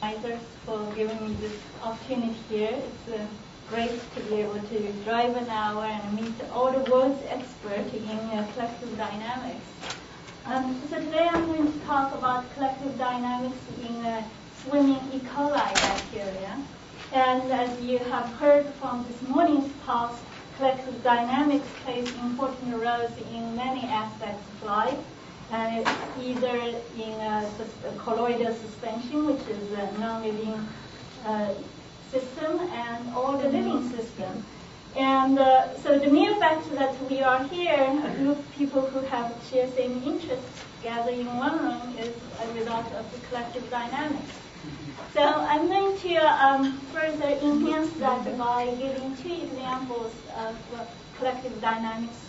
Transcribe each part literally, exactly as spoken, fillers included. Kaiser for giving me this opportunity here. It's uh, great to be able to drive an hour and meet all the world's experts in uh, collective dynamics. Um, so today I'm going to talk about collective dynamics in uh, swimming E. coli bacteria. And as you have heard from this morning's talk, collective dynamics plays important roles in many aspects of life. And it's either in a, a colloidal suspension, which is a non-living uh, system, and or the living system. And uh, so the mere fact that we are here, a group of people who have shared same interests gathered in one room, is a result of the collective dynamics. So I'm going to um, further enhance that by giving two examples of uh, collective dynamics.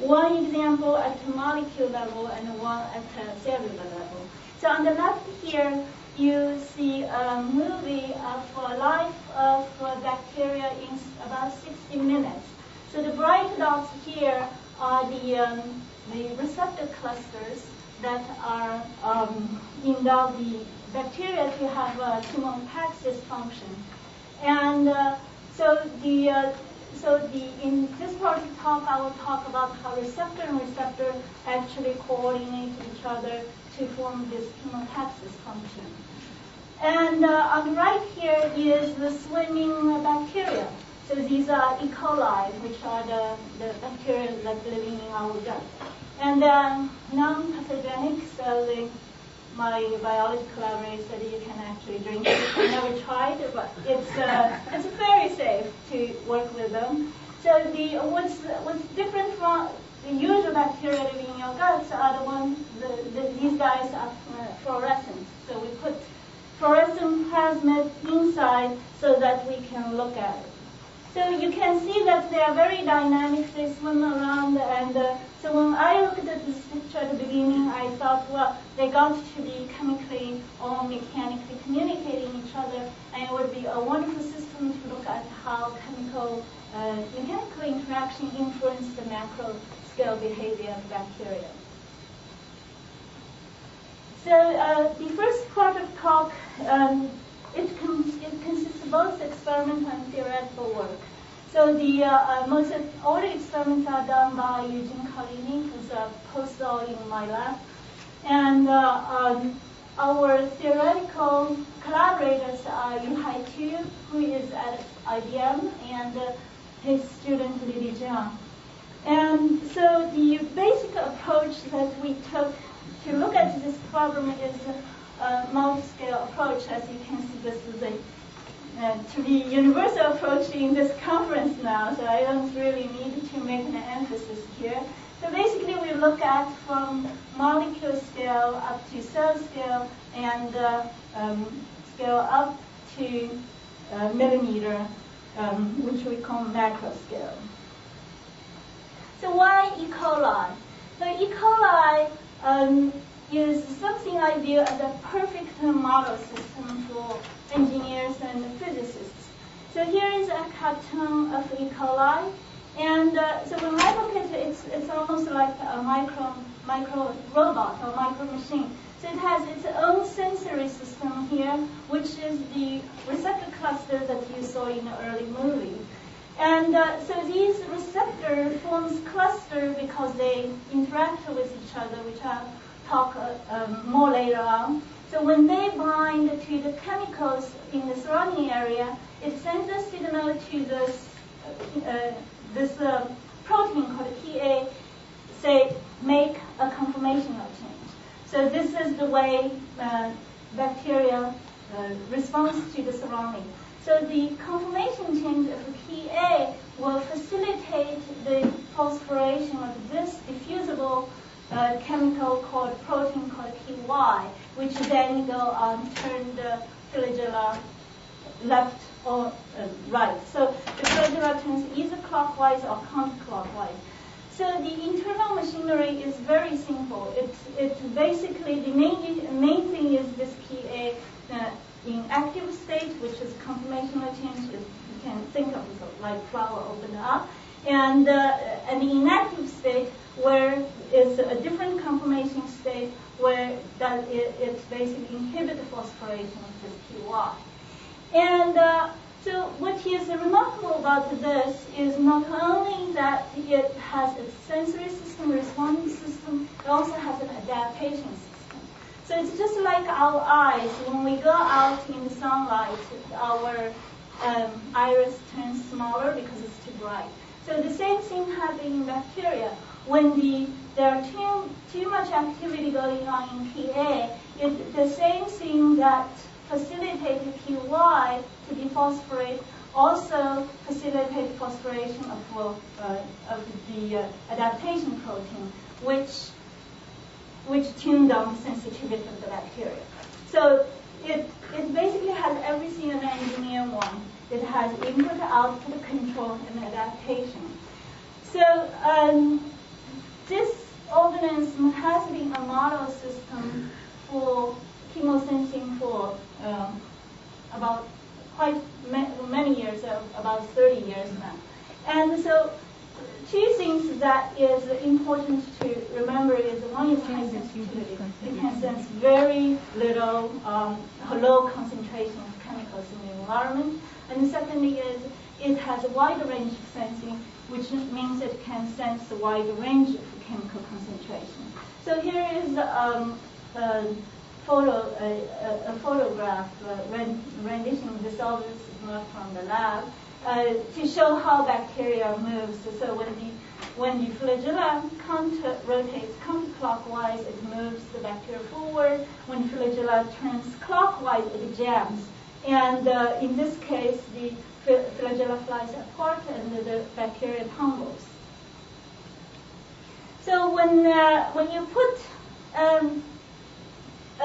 One example at the molecule level and one at the cellular level. So on the left here, you see a movie of uh, life of uh, bacteria in about sixty minutes. So the bright dots here are the, um, the receptor clusters that are um, endow the bacteria to have a chemotaxis function. And uh, so the uh, So the, in this part of the talk, I will talk about how receptor and receptor actually coordinate each other to form this chemotaxis function. And uh, on the right here is the swimming bacteria. So these are E. coli, which are the, the bacteria that live in our gut. And they're non-pathogenic, so they, my biology collaborator said you can actually drink it. I never tried, but it's uh, it's very safe to work with them. So the what's what's different from the usual bacteria living in your guts are the ones the, the, these guys are fluorescent. So we put fluorescent plasmid inside so that we can look at it. So you can see that they are very dynamic. They swim around, and uh, so when I looked at this picture at the beginning, I thought, well, they got to be chemically or mechanically communicating each other, and it would be a wonderful system to look at how chemical, uh, mechanical interaction influences the macro-scale behavior of bacteria. So uh, the first part of talk. Um, It, con it consists of both experimental and theoretical work. So the uh, uh, most of all the experiments are done by Eugene Collini, who's a postdoc in my lab, and uh, um, our theoretical collaborators are Yuhai Tu, who is at I B M, and uh, his student Lily Zhang. And so the basic approach that we took to look at this problem is. Uh, Uh, multi-scale approach. As you can see, this is a uh, to be universal approach in this conference now, so I don't really need to make an emphasis here. So basically we look at from molecule scale up to cell scale and uh, um, scale up to uh, millimeter, um, which we call macro scale. So why E. coli? So E. coli um, is something I view as a perfect model system for engineers and physicists. So here is a cartoon of E. coli, and uh, so when I look at it, it's, it's almost like a micro micro robot or micro machine. So it has its own sensory system here, which is the receptor cluster that you saw in the early movie. And uh, so these receptor forms cluster because they interact with each other, which are talk uh, um, more later on. So when they bind to the chemicals in the surrounding area, it sends a signal to this uh, uh, this uh, protein called P A, say, make a conformational change. So this is the way uh, bacteria uh, responds to the surrounding. So the conformation change of P A will facilitate the phosphorylation of this diffusible a chemical called protein called P Y, which then go on turn the flagella left or uh, right. So the flagella turns either clockwise or counterclockwise. So the internal machinery is very simple. It's it's basically the main main thing is this P A uh, in active state, which is conformational change. You can think of it like flower opened up, and uh, an inactive state, where it's a different conformation state where that it, it's basically inhibit the phosphorylation of this P Y. And uh, so what is remarkable about this is not only that it has a sensory system, responding system, it also has an adaptation system. So it's just like our eyes. When we go out in the sunlight, our um, iris turns smaller because it's too bright. So the same thing happens in bacteria. When the, there are too, too much activity going on in P A, it, the same thing that facilitated P Y to dephosphorate also facilitated phosphorylation of, uh, of the uh, adaptation protein, which, which tuned down the sensitivity of the bacteria. So it, it basically has everything an engineer wants. It has input, output, control, and adaptation. So um, this organism has been a model system for chemosensing for um, about quite ma many years, uh, about thirty years now. And so two things that is important to remember is one is high sensitivity. It can sense very little, um, low concentration of chemicals in the environment. And secondly is it has a wide range of sensing, which means it can sense a wide range of chemical concentration. So here is um, a, photo, a, a photograph, a rendition of this, all this is not from the lab, uh, to show how bacteria moves. So, so when the when the flagellum counter rotates counterclockwise, it moves the bacteria forward. When flagella turns clockwise, it jams. And uh, in this case, the flagella flies apart and the bacteria tumbles. So when uh, when you put um,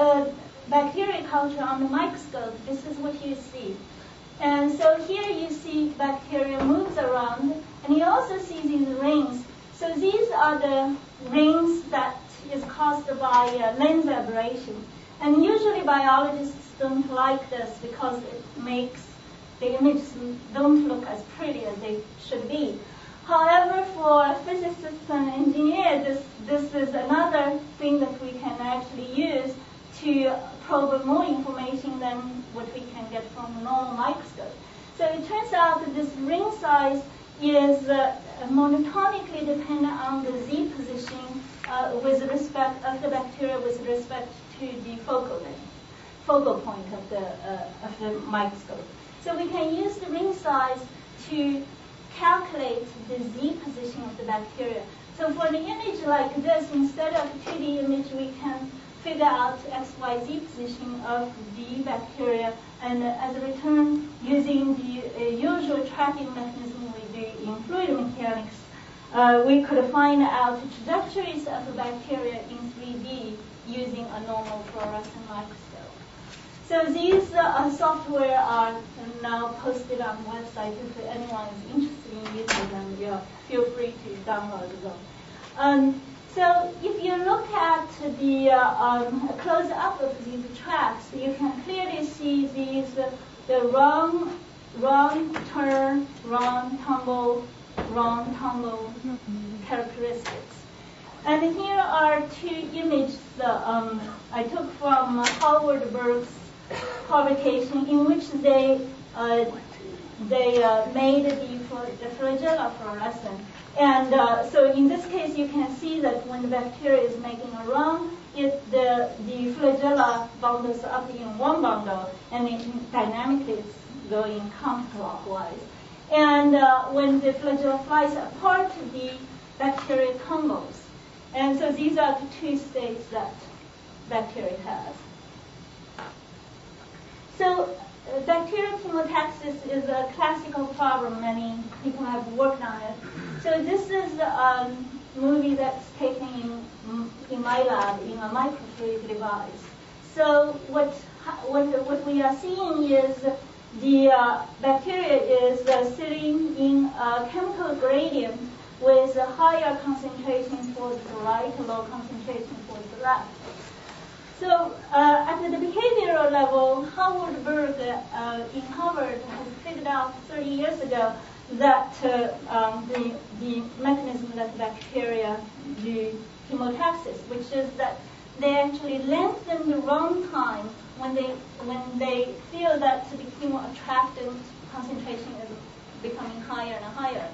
a bacteria culture on the microscope, this is what you see. And so here you see bacteria moves around, and you also see these rings. So these are the rings that is caused by uh, lens aberration. And usually biologists don't like this because it makes the images don't look as pretty as they should be. However, for physicists and engineers, this, this is another thing that we can actually use to probe more information than what we can get from a normal microscope. So it turns out that this ring size is uh, monotonically dependent on the Z position uh, with respect of the bacteria with respect to the focal length, focal point of the, uh, of the microscope. So we can use the ring size to calculate the Z position of the bacteria. So for an image like this, instead of a two D image, we can figure out X Y Z position of the bacteria. And uh, as a return, using the uh, usual tracking mechanism we do in fluid mechanics, uh, we could find out the trajectories of the bacteria in three D using a normal fluorescent microscope. So these uh, software are now posted on the website. If anyone is interested in using them, yeah, feel free to download them. Um, so if you look at the uh, um, close-up of these tracks, you can clearly see these uh, the round, round turn, round tumble, round tumble characteristics. And here are two images uh, um, I took from uh, Howard Berg's publication in which they uh, they uh, made the, the flagella fluorescent. And uh, so in this case, you can see that when the bacteria is making a round, it, the, the flagella bundles up in one bundle, and it dynamically it's going counterclockwise. And uh, when the flagella flies apart, the bacteria tumbles. And so these are the two states that bacteria has. So uh, bacterial chemotaxis is a classical problem many people have worked on it. So this is a um, movie that's taken in, in my lab in a microfluidic device. So what, what, what we are seeing is the uh, bacteria is uh, sitting in a chemical gradient with a higher concentration towards the right, low concentration towards the left. So uh, at the behavioral level, Howard Berg uh, in Harvard has figured out thirty years ago that uh, um, the, the mechanism that bacteria do chemotaxis, which is that they actually lengthen the run time when they when they feel that the chemoattractant concentration is becoming higher and higher,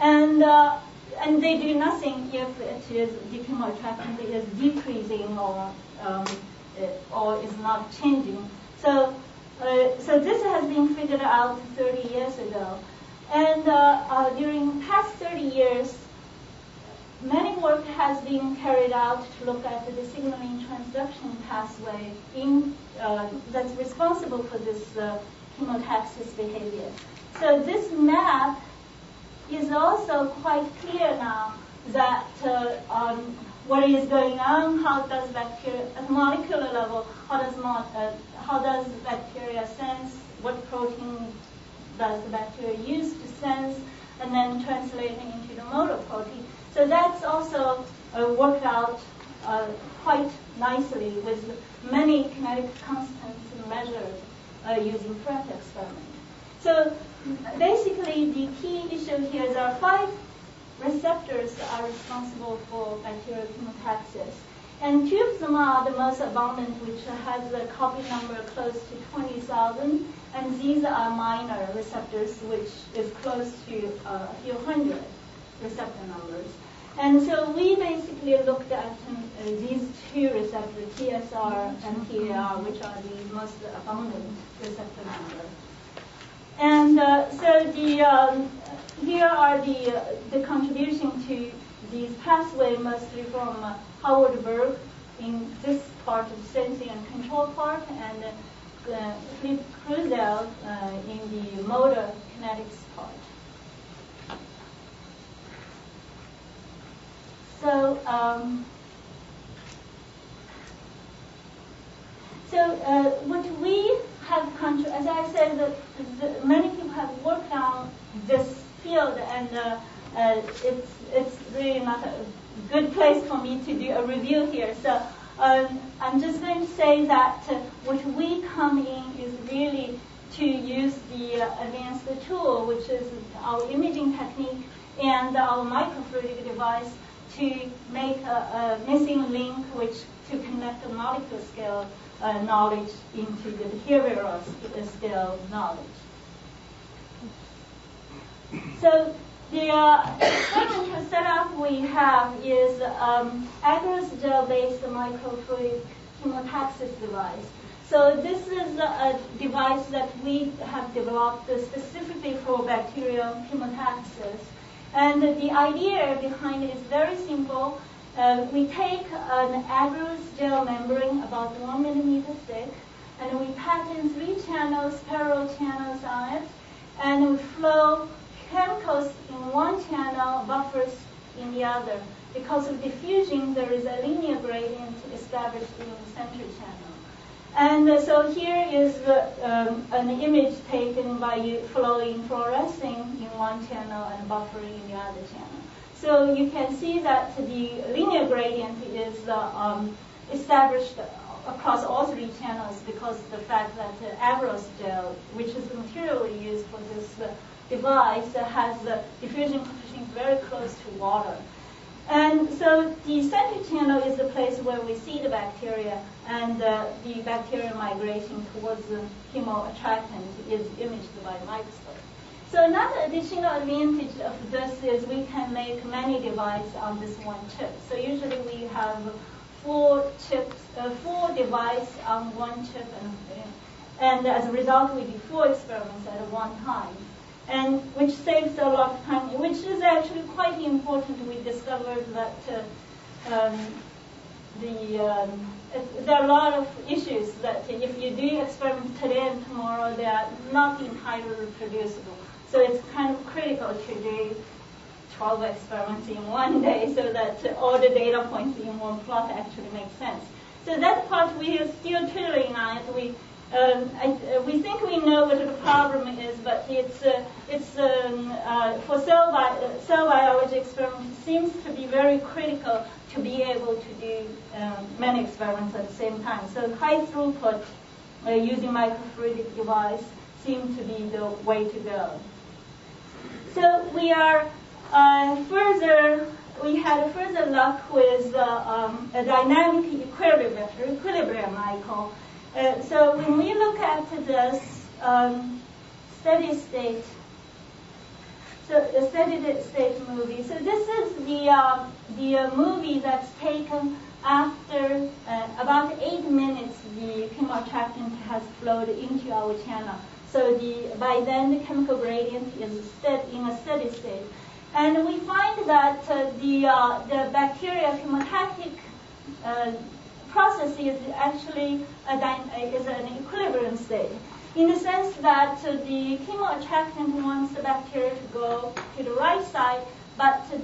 and uh, and they do nothing if it is the chemoattractant is decreasing or um, or is not changing. So uh, so this has been figured out thirty years ago, and uh, uh, during past thirty years. Many work has been carried out to look at the signaling transduction pathway in, uh, that's responsible for this uh, chemotaxis behavior. So this map is also quite clear now that uh, um, what is going on, how does bacteria, at molecular level, how does, mo uh, how does bacteria sense, what protein does the bacteria use to sense, and then translating into the motor protein. So that's also uh, worked out uh, quite nicely with many kinetic constants measured uh, using FRET experiment. So basically the key issue here is our five receptors are responsible for bacterial chemotaxis. And two of them are the most abundant, which has a copy number close to twenty thousand. And these are minor receptors, which is close to uh, a few hundred receptor numbers. And so we basically looked at um, uh, these two receptors, T S R and T A R, which are the most abundant receptor number. And uh, so the um, here are the uh, the contribution to these pathway mostly from uh, Howard Berg in this part of sensing and control part, and uh, Philippe Cruzel uh, in the motor kinetics part. So, um, so uh, what we have, as I said, the, the, many people have worked on this field, and uh, uh, it's it's really not a good place for me to do a review here. So, um, I'm just going to say that uh, what we come in is really to use the uh, advanced tool, which is our imaging technique and our microfluidic device, to make a, a missing link which to connect the molecular scale uh, knowledge into the behavioral scale knowledge. So the uh, current setup we have is um, agarose gel-based microfluidic chemotaxis device. So this is a device that we have developed specifically for bacterial chemotaxis. And the idea behind it is very simple. Uh, we take an agarose gel membrane about one millimeter thick, and we pattern three channels, parallel channels on it, and we flow chemicals in one channel, buffers in the other. Because of diffusion, there is a linear gradient established in the center channel. And uh, so here is uh, um, an image taken by flowing fluorescing in one channel and buffering in the other channel. So you can see that the linear gradient is uh, um, established across all three channels because of the fact that the agarose gel, which is the material we use for this uh, device, uh, has the diffusion coefficient very close to water. And so the center channel is the place where we see the bacteria, and uh, the bacterial migration towards the chemoattractant is imaged by microscope. So another additional advantage of this is we can make many devices on this one chip. So usually we have four chips, uh, four devices on one chip, and, and as a result we do four experiments at one time. And which saves a lot of time, which is actually quite important. We discovered that uh, um, the um, it, there are a lot of issues that if you do experiments today and tomorrow, they are not entirely reproducible. So it's kind of critical to do twelve experiments in one day so that all the data points in one plot actually make sense. So that part we are still twiddling on. We Um, I, uh, we think we know what the problem is, but it's uh, it's um, uh, for cell, bi uh, cell biology experiments seems to be very critical to be able to do um, many experiments at the same time. So high throughput uh, using microfluidic device seems to be the way to go. So we are uh, further we had further luck with uh, um, a dynamic equilibrium, equilibrium Michael. Uh, so when we look at this um, steady state, so the steady state movie. So this is the uh, the uh, movie that's taken after uh, about eight minutes the chemotactin has flowed into our channel. So the by then the chemical gradient is steady, in a steady state. And we find that uh, the uh, the bacterial chemotactic uh, process is actually a is an equilibrium state, in the sense that uh, the chemoattractant wants the bacteria to go to the right side, but the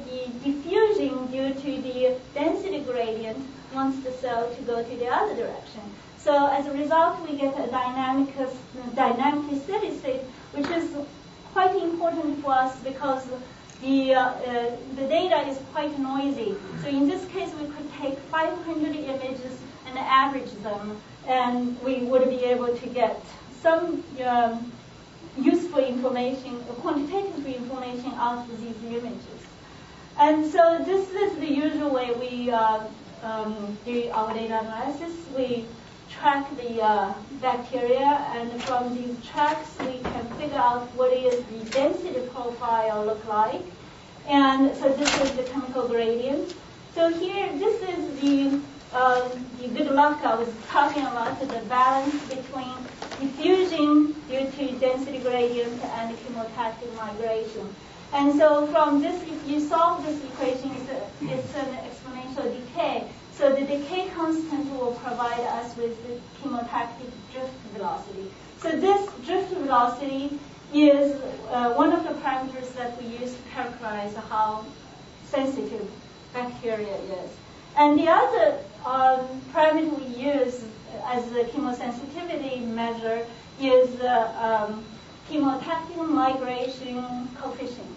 diffusing due to the density gradient wants the cell to go to the other direction. So as a result, we get a dynamic, uh, dynamic steady state, which is quite important for us because the, uh, uh, the data is quite noisy. So in this case, we could take five hundred images and average them, and we would be able to get some um, useful information, quantitative information out of these images. And so this is the usual way we uh, um, do our data analysis. We track the uh, bacteria, and from these tracks we can figure out what is the density profile look like. And so this is the chemical gradient. So here, this is the, uh, the good luck I was talking about, the balance between diffusion due to density gradient and chemotactic migration. And so from this, if you solve this equation, it's, a, it's an exponential decay. So the decay constant will provide us with the chemotactic drift velocity. So this drift velocity is uh, one of the parameters that we use to characterize how sensitive bacteria is. And the other um, parameter we use as the chemosensitivity measure is the um, chemotactic migration coefficient.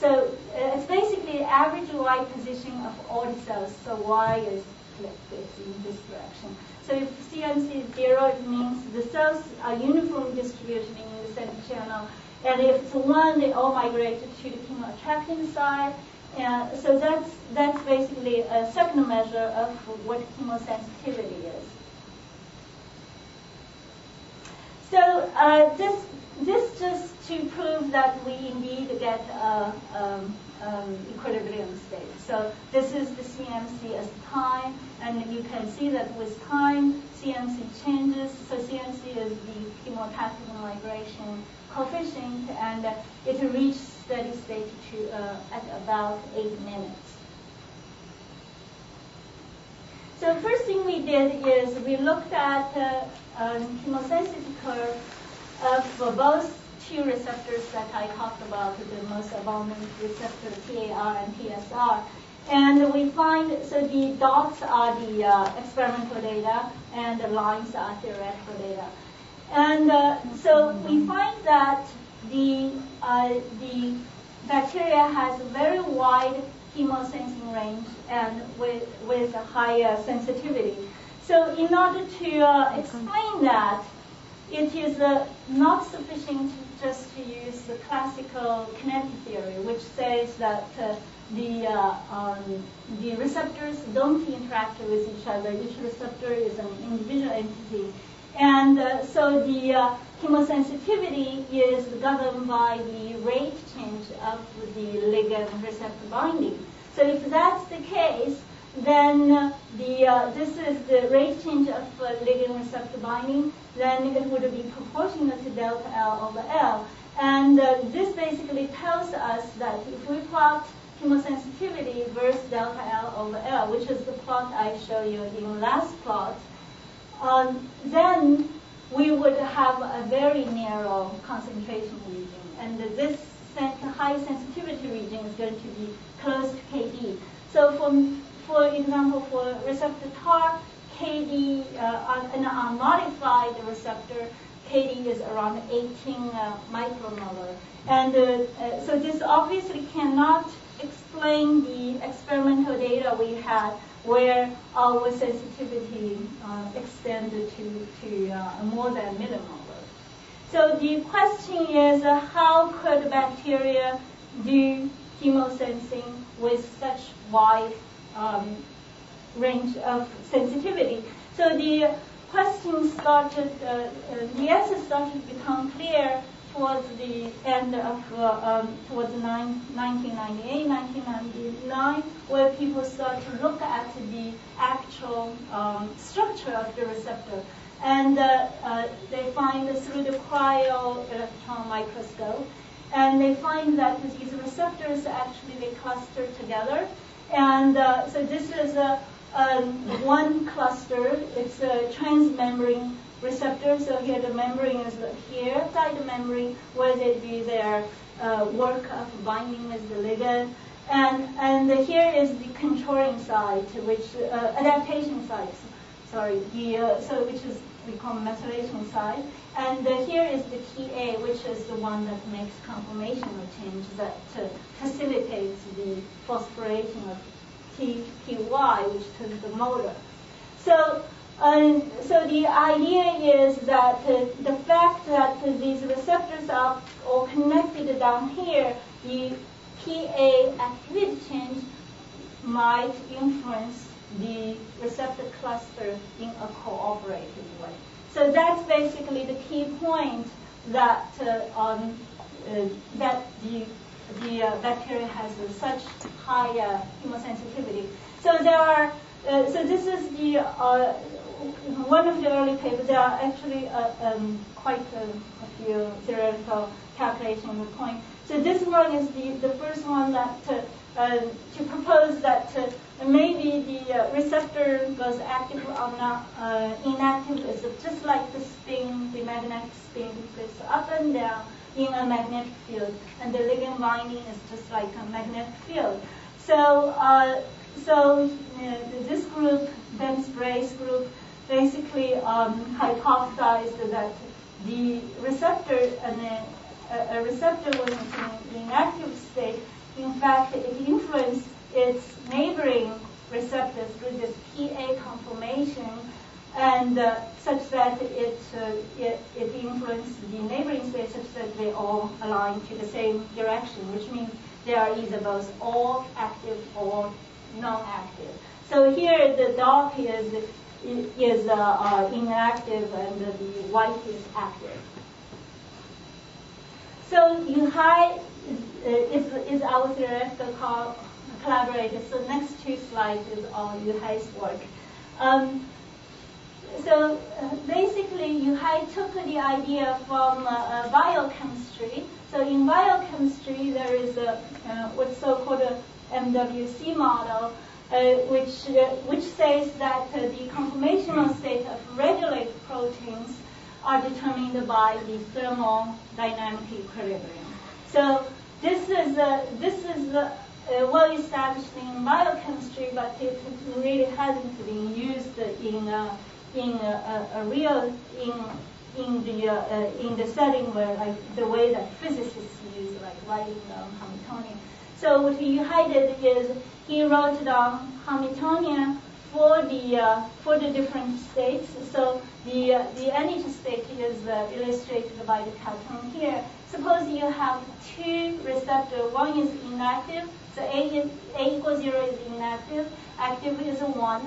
So it's basically average Y position of all the cells. So Y is like this in this direction. So if C M C is zero, it means the cells are uniform distributed in the center channel. And if it's one, they all migrated to the chemoattractant side. And so that's that's basically a second measure of what chemosensitivity is. So uh, this this just to prove that we indeed get a um, um, equilibrium state. So this is the C M C as time, and you can see that with time, C M C changes. So C M C is the chemotactic migration coefficient, and it reaches steady state to, uh, at about eight minutes. So first thing we did is we looked at uh, um, chemosensitivity curve uh, for both two receptors that I talked about, the most abundant receptor T A R and T S R. And we find, so the dots are the uh, experimental data, and the lines are theoretical data. And uh, so we find that the, uh, the bacteria has a very wide chemosensing range and with, with a higher sensitivity. So in order to uh, explain that, it is uh, not sufficient just to use the classical kinetic theory, which says that uh, the uh, um, the receptors don't interact with each other. Each receptor is an individual entity, and uh, so the uh, chemosensitivity is governed by the rate change of the ligand receptor binding. So if that's the case, then the uh, this is the rate change of uh, ligand receptor binding, then it would be proportional to delta L over L. And uh, this basically tells us that if we plot chemosensitivity versus delta L over L, which is the plot I showed you in last plot, um, then we would have a very narrow concentration region. And this high sensitivity region is going to be close to K D. So from For example, for receptor T A R, K D, uh, an unmodified receptor, K D is around eighteen uh, micromolar. And uh, uh, so this obviously cannot explain the experimental data we had where our sensitivity uh, extended to, to uh, more than millimolar. So the question is, uh, how could bacteria do chemosensing with such wide um, range of sensitivity. So the question started, uh, the answer started to become clear towards the end of uh, um, towards nineteen ninety-eight, nineteen ninety-nine, where people start to look at the actual um, structure of the receptor. And uh, uh, they find through the cryo-electron microscope, and they find that these receptors actually they cluster together. And uh, so this is a, a one cluster. It's a transmembrane receptor. So here the membrane is here, inside the membrane, where they do their uh, work of binding with the ligand. And and here is the contouring site, which uh, adaptation sites. Sorry, the, uh, so which is we call methylation side, and uh, here is the P A, which is the one that makes conformational change that uh, facilitates the phosphorylation of P Y, which is the motor. So, uh, so the idea is that uh, the fact that uh, these receptors are all connected down here, the P A activity change might influence the receptor cluster in a cooperative way. So that's basically the key point that uh, um, uh, that the the uh, bacteria has such high uh, chemosensitivity. So there are uh, so this is the uh, one of the early papers. There are actually uh, um, quite a, a few theoretical calculations going. So this one is the the first one that. Uh, Uh, to propose that uh, maybe the uh, receptor was active or not uh, inactive is just like the spin, the magnetic spin goes up and down in a magnetic field, and the ligand binding is just like a magnetic field. So, uh, so uh, this group, Ben's Brace group, basically um, hypothesized that the receptor, and a, a receptor was in the inactive state. In fact, it influences its neighboring receptors through this P A conformation, and uh, such that it, uh, it it influences the neighboring states such that they all align to the same direction, which means they are either both all active or non-active. So here the dark is is uh, uh, inactive and the white is active. So Yuhai is, is our theoretical co collaborator. So next two slides is all Yuhai's work. Um, so uh, basically, Yuhai took the idea from uh, uh, biochemistry. So in biochemistry, there is a uh, what's so-called a M W C model, uh, which uh, which says that uh, the conformational state of regulated proteins are determined by the thermodynamic equilibrium. So this is a, this is a, a well established in biochemistry, but it really hasn't been used in a, in a, a, a real in in the uh, in the setting where like the way that physicists use like writing down Hamiltonian. So what Yuhai did is he wrote down Hamiltonian for the uh, for the different states. So the uh, the energy state is uh, illustrated by the cartoon here. Suppose you have two receptors. One is inactive, so A, is, A equals zero is inactive. Active is one,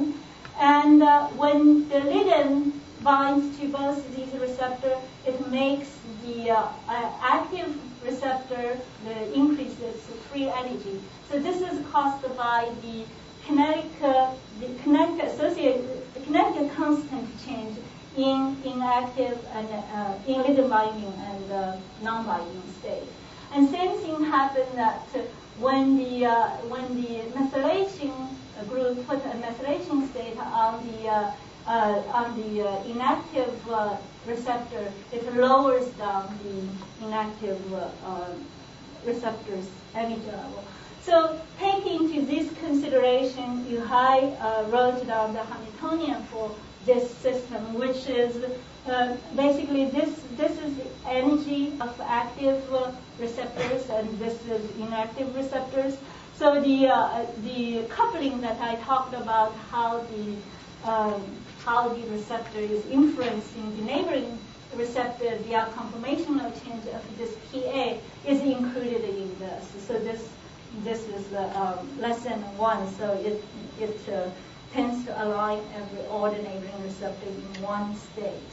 and uh, when the ligand binds to both these receptors, it makes the uh, uh, active receptor the increases free energy. So this is caused by the kinetic, uh, the kinetic associated, the kinetic constant change in inactive and uh, in ligand binding and uh, non-binding state. And same thing happened that when the uh, when the methylation group put a methylation state on the uh, uh, on the uh, inactive uh, receptor, it lowers down the inactive uh, uh, receptor's energy level. So taking to this consideration, Yuhai uh, wrote down the Hamiltonian for this system, which is uh, basically this this is the energy of active uh, receptors and this is inactive receptors. So the uh, the coupling that I talked about, how the um, how the receptor is influencing the neighboring receptor via conformational change of this P A, is included in this. So this this is uh, less than one, so it, it uh, tends to align every ordinating receptor in one state.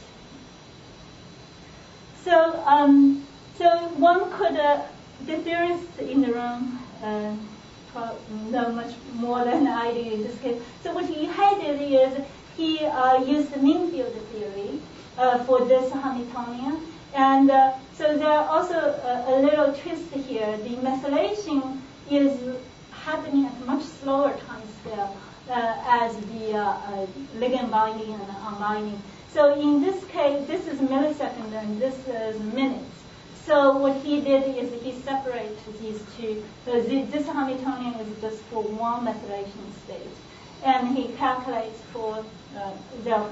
So, um, so one could, uh, the theorists in the room uh, know much more than I do in this case. So what Yuhai did is he uh, used the mean field theory uh, for this Hamiltonian. And uh, so there are also a, a little twist here. The methylation is happening at a much slower time scale uh, as the uh, uh, ligand binding and unbinding. So in this case, this is milliseconds and this is minutes. So what he did is he separated these two. So this Hamiltonian is just for one methylation state. And he calculates for uh, the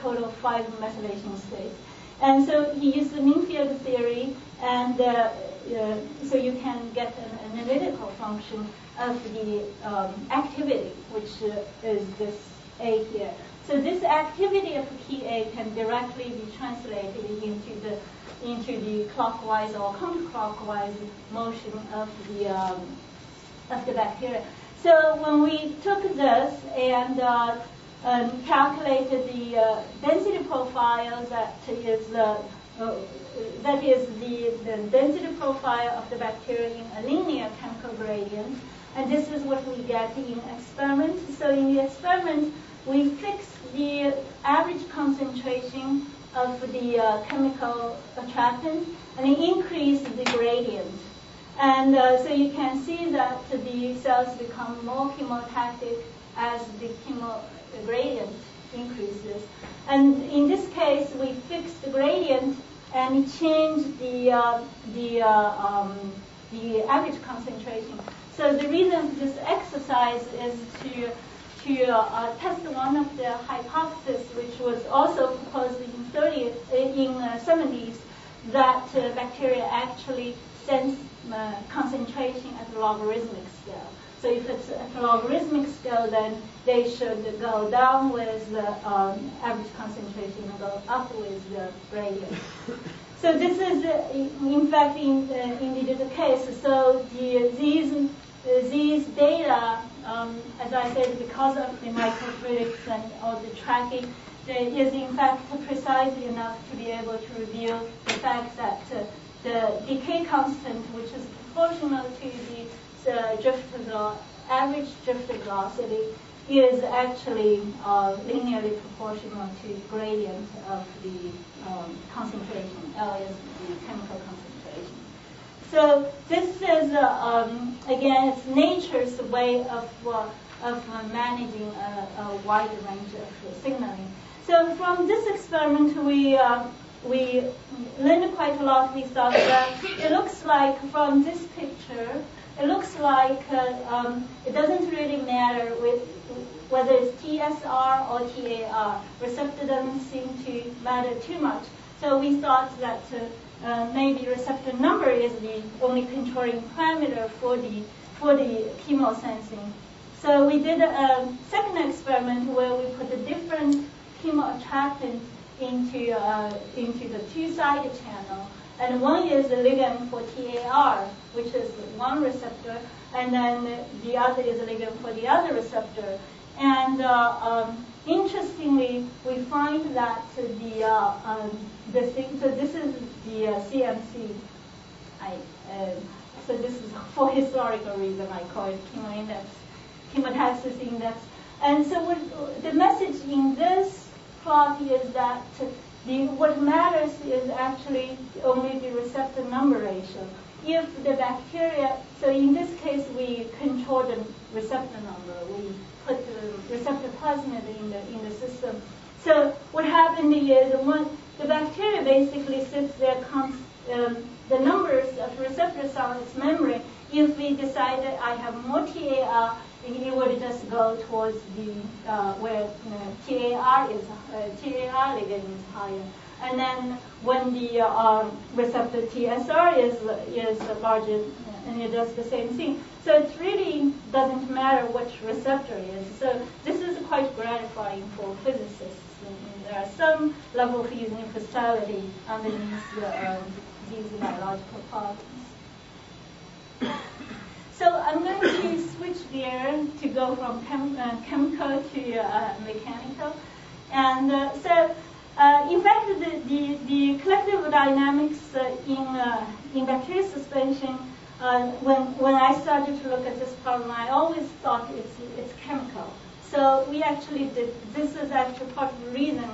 total five methylation states. And so he used the mean field theory, and uh, uh, so you can get an analytical function of the um, activity, which uh, is this A here. So this activity of P A can directly be translated into the into the clockwise or counterclockwise motion of the um, of the bacteria. So when we took this and uh, Um, calculated the uh, density profile that is uh, uh, that is the, the density profile of the bacteria in a linear chemical gradient, and this is what we get in experiment. So in the experiment, we fix the average concentration of the uh, chemical attractant and increase the gradient. And uh, so you can see that the cells become more chemotactic as the chemo the gradient increases. And in this case, we fix the gradient and change the uh, the, uh, um, the average concentration. So the reason for this exercise is to, to uh, test one of the hypotheses, which was also proposed in thirties, in uh, seventies, that uh, bacteria actually sense uh, concentration at the logarithmic scale. So if it's at a logarithmic scale, then they should go down with the um, average concentration and go up with the gradient. So this is, uh, in fact, in, uh, indeed the case. So the, these, uh, these data, um, as I said, because of the microfluidics and all the tracking, they is in fact precise enough to be able to reveal the fact that uh, the decay constant, which is proportional to the the drift average drift velocity, is actually uh, linearly proportional to the gradient of the um, concentration. L is the chemical concentration. So this is uh, um, again, it's nature's way of uh, of managing a, a wide range of signaling. So from this experiment, we. Uh, We learned quite a lot. We thought that it looks like from this picture, it looks like uh, um, it doesn't really matter with whether it's T S R or T A R. Receptor doesn't seem to matter too much. So we thought that uh, uh, maybe receptor number is the only controlling parameter for the for the chemosensing. So we did a second experiment where we put a different chemoattractant into uh, into the two-sided channel, and one is the ligand for T A R, which is one receptor, and then the other is a ligand for the other receptor. And uh, um, interestingly, we find that the uh, um, the thing. So this is the uh, C M C. I uh, so this is for historical reason. I call it chemo index, chemotaxis index. And so what, the message in this plot is that the, what matters is actually only the receptor number ratio. If the bacteria, so in this case we control the receptor number, we put the receptor plasmid in the in the system. So what happened is when the bacteria basically sits there, comes, um, the numbers of receptors on its membrane. If we decided I have more T A R, it would just go towards the uh, where you know, T A R is uh, T A R ligand is higher, and then when the uh, receptor T S R is is larger, and it does the same thing. So it really doesn't matter which receptor it is. So this is quite gratifying for physicists. And there are some level of universality underneath the, uh, these biological problems. So I'm going to switch gear to go from chem uh, chemical to uh, mechanical. And uh, so, uh, in fact, the, the, the collective dynamics uh, in, uh, in bacterial suspension, uh, when, when I started to look at this problem, I always thought it's, it's chemical. So we actually did, this is actually part of the reason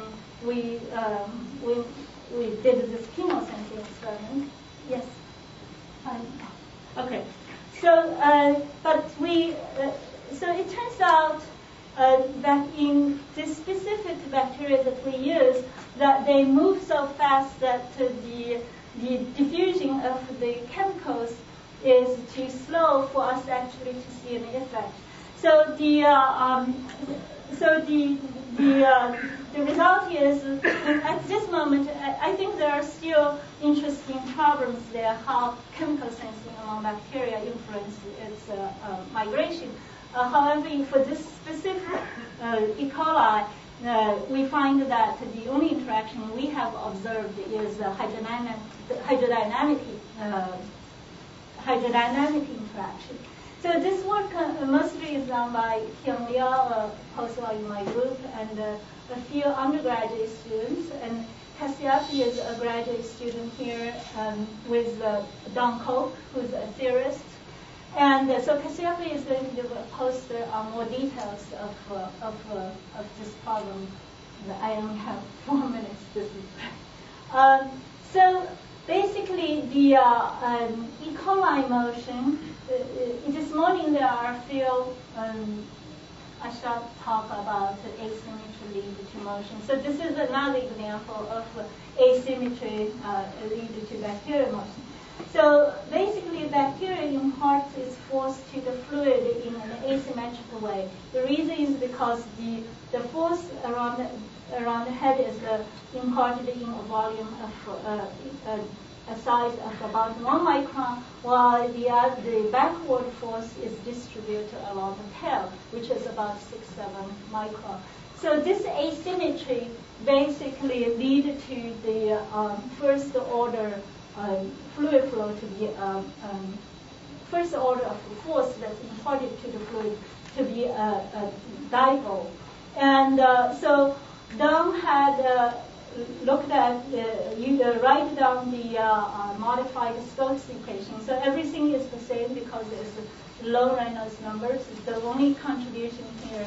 we, um, we, we did this chemosensing experiment. Yes? Um, okay. So, uh, but we, uh, so it turns out uh, that in this specific bacteria that we use, that they move so fast that uh, the, the diffusion of the chemicals is too slow for us actually to see an effect. So the, uh, um, so the, the, uh, the result is, at this moment, I think there are still interesting problems there, how chemical sensing among bacteria influence its uh, uh, migration. Uh, however, for this specific uh, E. coli, uh, we find that the only interaction we have observed is uh, hydrodynamic, hydrodynamic, uh, hydrodynamic interaction. So this work uh, mostly is done by Kim Liao, a postdoc in my group, and uh, a few undergraduate students. And Cassiafi is a graduate student here um, with uh, Don Koch, who's a theorist. And uh, so Cassiafi is going to do a poster on more details of, uh, of, uh, of this problem. I only have four minutes. This is um, so basically, the uh, um, E. coli motion. Uh, this morning there are a few, um, I shall talk about asymmetry lead to motion. So this is another example of asymmetry uh, lead to bacterial motion. So basically bacteria imparts its force to the fluid in an asymmetrical way. The reason is because the, the force around the, around the head is uh, imparted in a volume of uh, uh, a size of about one micron, while the, uh, the backward force is distributed along the tail, which is about six, seven micron. So this asymmetry basically leads to the um, first order um, fluid flow to be, um, um, first order of force that's imparted to the fluid to be a, a dipole. And uh, so Don had uh, looked at, uh, you uh, write down the uh, uh, modified Stokes equation. So everything is the same because it's low Reynolds numbers. The only contribution here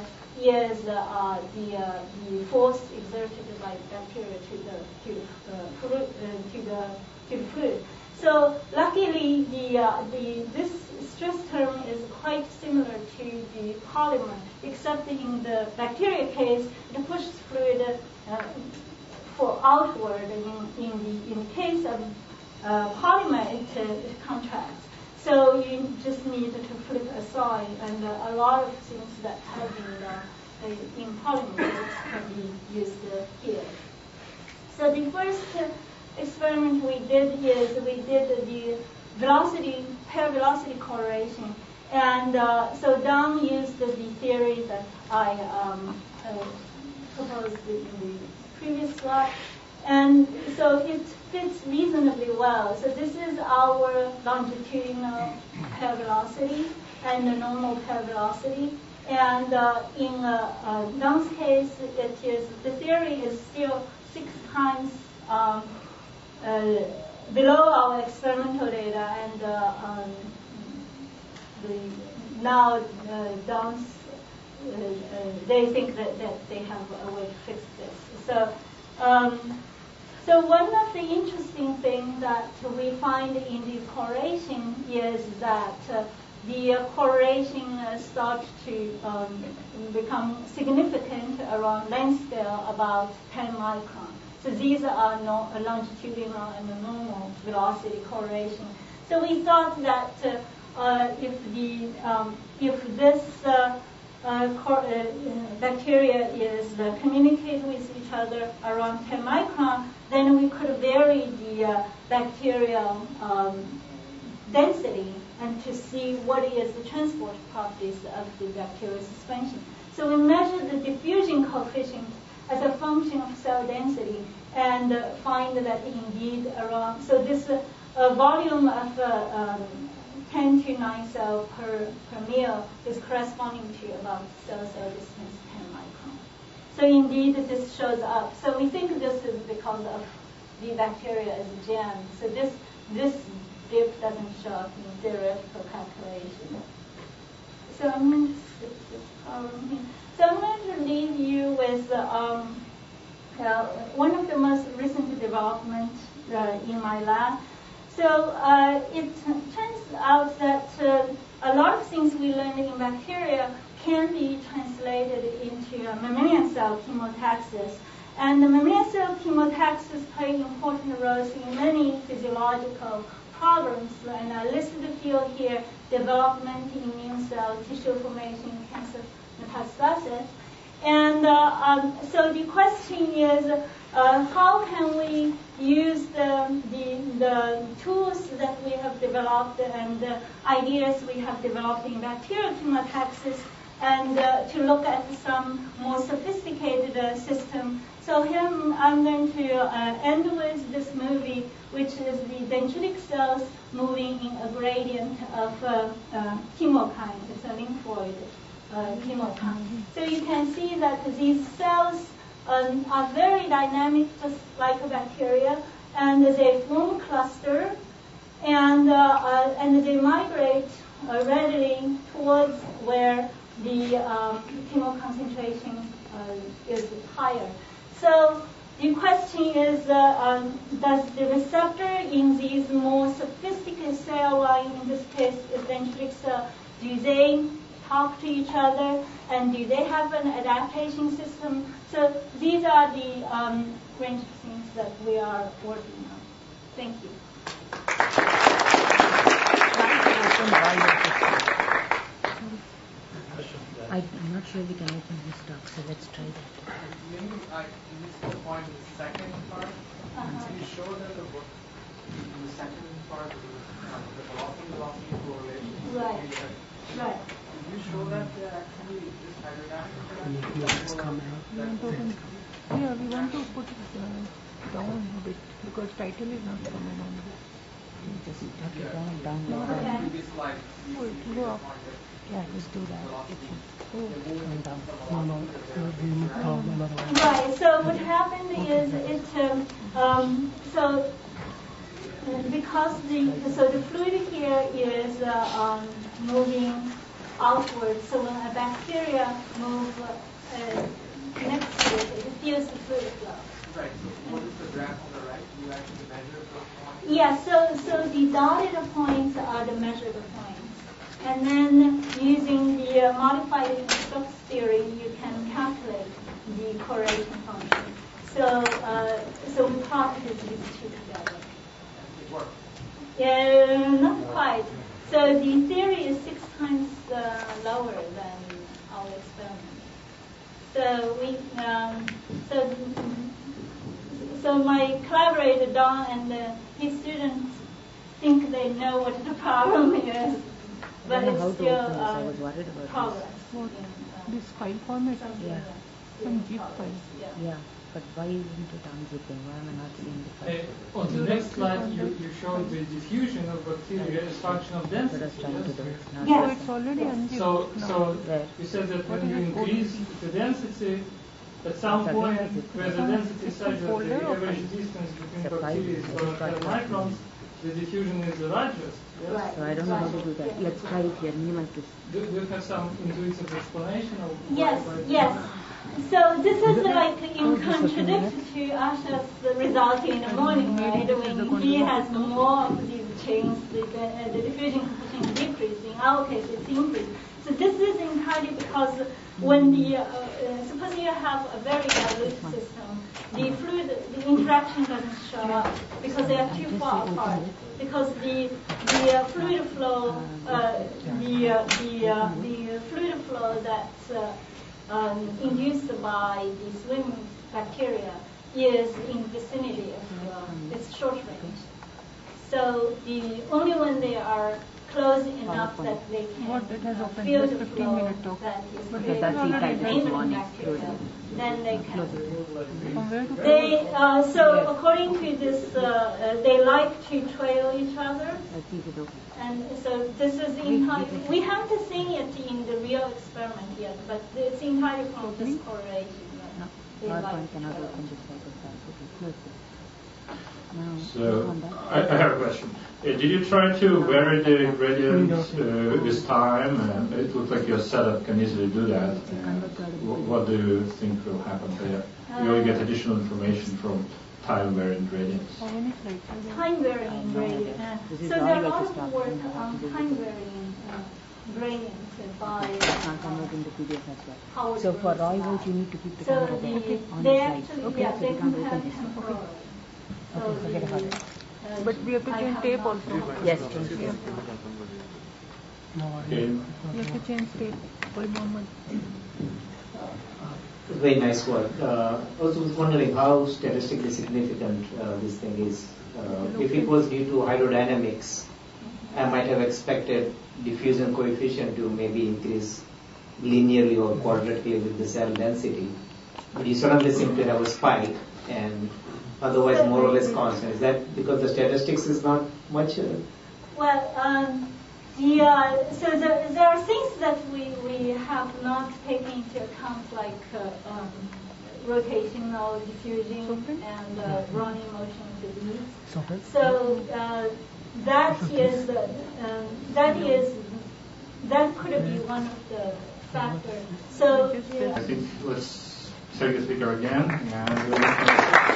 is uh, uh, the, uh, the force exerted by bacteria to the, to, uh, fluid, uh, to the, to the fluid. So luckily, the, uh, the, this stress term is quite similar to the polymer, except in the bacteria case, the push fluid uh, for outward, in, in, the, in the case of uh, polymer, it, uh, it contracts. So you just need to flip a sign, and uh, a lot of things that have been done uh, in polymers can be used uh, here. So the first uh, experiment we did is we did the velocity, pair velocity correlation. And uh, so Don used the theory that I um, uh, proposed in the previous slide, and so it fits reasonably well. So this is our longitudinal pair velocity and the normal pair velocity. And uh, in uh, uh, Don's case, it is the theory is still six times um, uh, below our experimental data, and uh, um, the, now uh, Don's uh, uh, they think that, that they have a way to fix this. So, um, so one of the interesting things that we find in the correlation is that uh, the uh, correlation uh, starts to um, become significant around length scale about ten micron. So these are no, uh, longitudinal and normal velocity correlation. So we thought that uh, uh, if the um, if this uh, Uh, core, uh, bacteria is uh, communicate with each other around ten micron, then we could vary the uh, bacterial um, density and to see what is the transport properties of the bacterial suspension. So we measured the diffusion coefficient as a function of cell density and uh, find that indeed around, so this uh, uh, volume of uh, um, ten to nine cells per, per mil is corresponding to about cell cell distance ten micron. So indeed, this shows up. So we think this is because of the bacteria as a gem. So this, this dip doesn't show up in theoretical calculation. So I'm going to skip this problem here. So I'm going to leave you with um, uh, one of the most recent developments uh, in my lab. So uh, it turns out that uh, a lot of things we learned in bacteria can be translated into mammalian cell chemotaxis. And the mammalian cell chemotaxis play important roles in many physiological problems. And I listed a few here: development, immune cell, tissue formation, cancer metastasis. And uh, um, so the question is, uh, how can we use the, the, the tools that we have developed and the ideas we have developed in bacterial chemotaxis and uh, to look at some more sophisticated uh, system. So here I'm going to uh, end with this movie, which is the dendritic cells moving in a gradient of uh, uh, chemokine. It's a lymphoid uh, chemokine. So you can see that these cells um, are very dynamic, just like a bacteria, and they form a cluster, and, uh, uh, and they migrate uh, readily towards where the um, chemo concentration uh, is higher. So the question is, uh, um, does the receptor in these more sophisticated cell line, in this case is dendritic cell, do they talk to each other, and do they have an adaptation system? So these are the um, range of things that we are working on. Thank you. I'm not sure we can open this talk, so let's try that. Maybe I missed the point in the second part. Uh-huh. Can you show that the, in the second part, the velocity-velocity correlation? Right. Can right. you show that actually this hydrodynamic that's coming out? Yeah, we want to put it down a bit because title is not coming on. You just have to down, down, down. Okay. Oh, it will go up. Yeah, just do that. Right, so what happened is it, um, um, so because the, so the fluid here is uh, um, moving outward, so when a bacteria move uh, next to it, it feels the fluid flow. Right, so what is the graph on the right? Do you actually measure the points? Yeah, so, so the dotted points are the measurable points. And then using the uh, modified stokes theory, you can calculate the correlation function. So, uh, so we practice these two together. It works. Yeah, not quite. So the theory is six times uh, lower than our experiment. So we, um, so, so my collaborator Don and uh, his students think they know what the problem is. But it's how still um, I was worried about progress. This. Yeah. This file format? Yeah. yeah. Some zip file. Yeah. yeah. But why isn't it unzipping? Why am I not seeing the file? Uh, on the next slide, you, you showed the diffusion of bacteria as function of density. Yes. Yeah, it's already unzipped. So, so no. you said that when you increase the density, at some it's point, where the density is such that the average distance between bacteria is four microns, the diffusion is the largest. Yes? Right. So I don't know how to do that. Yeah. Let's try it here. Do, do you have some intuitive explanation? Of yes, why, why yes. So this is like in contradiction to Asha's result in the morning, right? When he has more of these chains, the, uh, the diffusion coefficient decreases. In our case, it's increased. So this is entirely because when the, uh, uh, suppose you have a very dilute system, the fluid, the interaction doesn't show up because they are too far apart. Because the the uh, fluid flow, uh, the uh, the uh, the fluid flow that's uh, um, induced by the swimming bacteria is in vicinity of uh, its short range. So the only when they are close enough that they can feel the flow that is created in the bacteria. Then they can. They, uh, so according to this, uh, uh, they like to trail each other. And so this is the entire, we haven't seen it in the real experiment yet, but this entire from this correlation. They like to trail. So I, I have a question. Uh, did you try to vary the gradients uh, with time? Uh, it looks like your setup can easily do that. And what do you think will happen there? You will get additional information from time-varying gradients. Time-varying gradients. Uh, so there are a lot of work on time-varying uh, gradients by Howard Berg. So for Roy Welch, you need to keep the so camera the, okay. on the slide. Okay, yeah, so they can have temporal. Okay, so forget about it. Uh, but we have to change tape also. Yes, change tape. We have to change tape for a moment. Very nice work. Uh, I was wondering how statistically significant uh, this thing is. Uh, if it was due to hydrodynamics, I might have expected diffusion coefficient to maybe increase linearly or quadratically with the cell density. But you suddenly seem to have a spike and otherwise more or less constant. Is that because the statistics is not much? Uh, well, um, the, uh, so the, there are things that we, we have not taken into account, like uh, um, rotational diffusion and uh, Brownian motion physics. So uh, that is uh, um, that is that could be one of the factors. So yeah. I think let's take the speaker again. And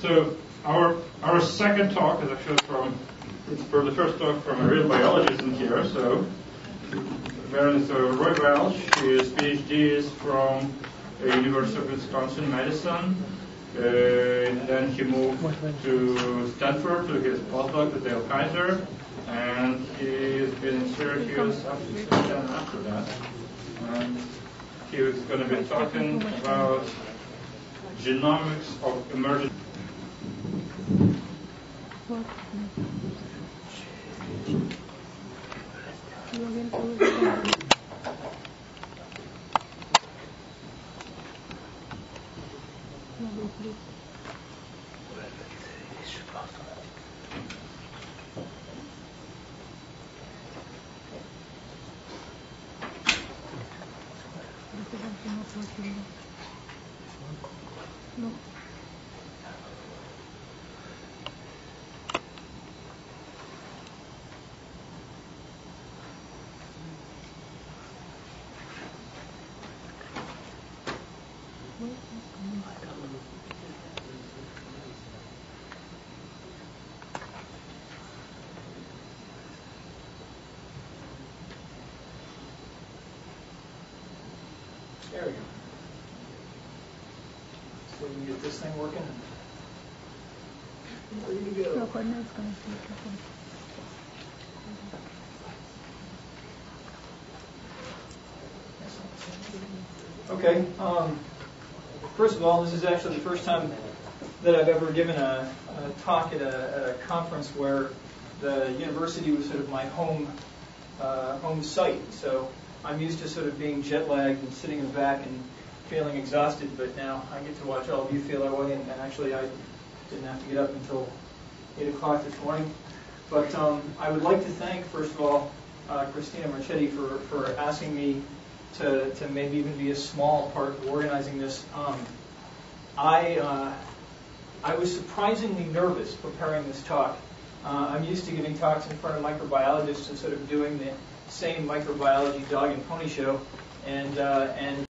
so our our second talk is actually from it's for the first talk from a real biologist in here. So apparently, so Roy Welch, his PhD is from the uh, University of Wisconsin, Madison. Uh, then he moved to Stanford to his postdoc with Dale Kaiser, and he's been in Syracuse after that. And he was going to be talking about genomics of emergent. No. There we go. So we can get this thing working. There you go. No, going to okay. Um, first of all, this is actually the first time that I've ever given a, a talk at a, at a conference where the university was sort of my home uh, home site. So I'm used to sort of being jet lagged and sitting in the back and feeling exhausted, but now I get to watch all of you feel that way, and actually I didn't have to get up until eight o'clock this morning. But um, I would like to thank, first of all, uh, Christina Marchetti for, for asking me to, to maybe even be a small part of organizing this. Um, I, uh, I was surprisingly nervous preparing this talk. Uh, I'm used to giving talks in front of microbiologists and sort of doing the same microbiology dog and pony show, and uh, and